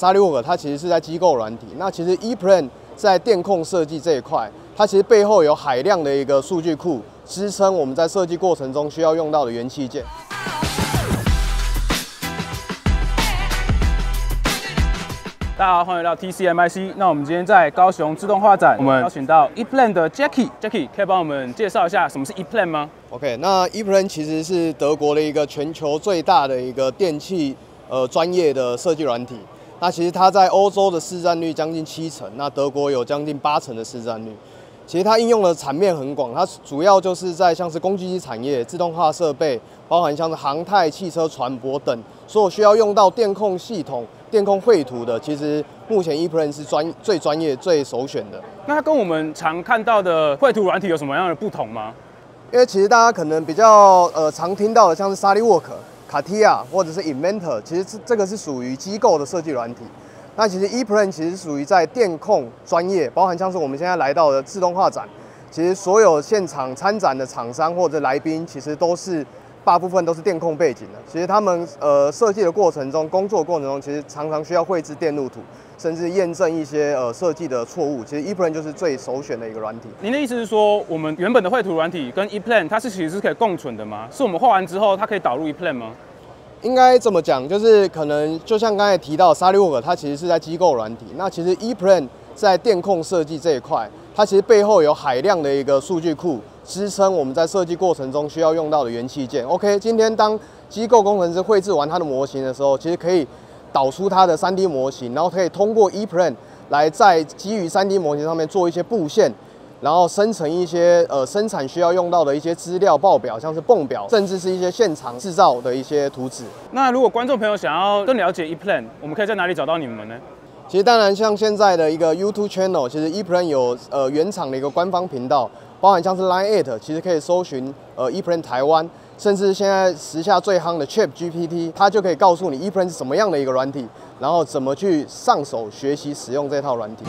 SolidWorks 它其实是在机构软体，那其实 EPLAN 在电控设计这一块，它其实背后有海量的一个数据库支撑我们在设计过程中需要用到的元器件。大家好，欢迎来到 TCMIC。那我们今天在高雄自动化展，我们邀请到 EPLAN 的 Jackie， 可以帮我们介绍一下什么是 EPLAN 吗 ？OK， 那 EPLAN 其实是德国的一个全球最大的一个电器专业的设计软体。 那其实它在欧洲的市占率将近70%，那德国有将近80%的市占率。其实它应用的层面很广，它主要就是在像是工具机产业、自动化设备，包含像是航太、汽车、船舶等，所有需要用到电控系统、电控绘图的，其实目前 EPLAN 是最专业、最首选的。那它跟我们常看到的绘图软体有什么样的不同吗？因为其实大家可能比较常听到的，像是 SolidWorks。 卡提亚或者是 Inventor， 其实这个是属于机构的设计软体。那其实 EPLAN 其实属于在电控专业，包含像是我们现在来到的自动化展，其实所有现场参展的厂商或者来宾，其实都是大部分都是电控背景的。其实他们设计的过程中，工作过程中，其实常常需要绘制电路图，甚至验证一些设计的错误。其实 EPLAN 就是最首选的一个软体。您的意思是说，我们原本的绘图软体跟 EPLAN 它是其实是可以共存的吗？是我们画完之后，它可以导入 EPLAN 吗？ 应该这么讲，就是可能就像刚才提到 SolidWorks 它其实是在机构软体。那其实 EPLAN 在电控设计这一块，它其实背后有海量的一个数据库支撑我们在设计过程中需要用到的元器件。OK， 今天当机构工程师绘制完它的模型的时候，其实可以导出它的 3D 模型，然后可以通过 EPLAN 来在基于 3D 模型上面做一些布线。 然后生成一些生产需要用到的一些资料报表，像是泵表，甚至是一些现场制造的一些图纸。那如果观众朋友想要更了解 EPLAN， 我们可以在哪里找到你们呢？其实当然，像现在的一个 YouTube channel， 其实 EPLAN 有原厂的一个官方频道，包含像是 Line 8， 其实可以搜寻EPLANTaiwan， 甚至现在时下最夯的 Chat GPT， 它就可以告诉你 EPLAN 是什么样的一个软体，然后怎么去上手学习使用这套软体。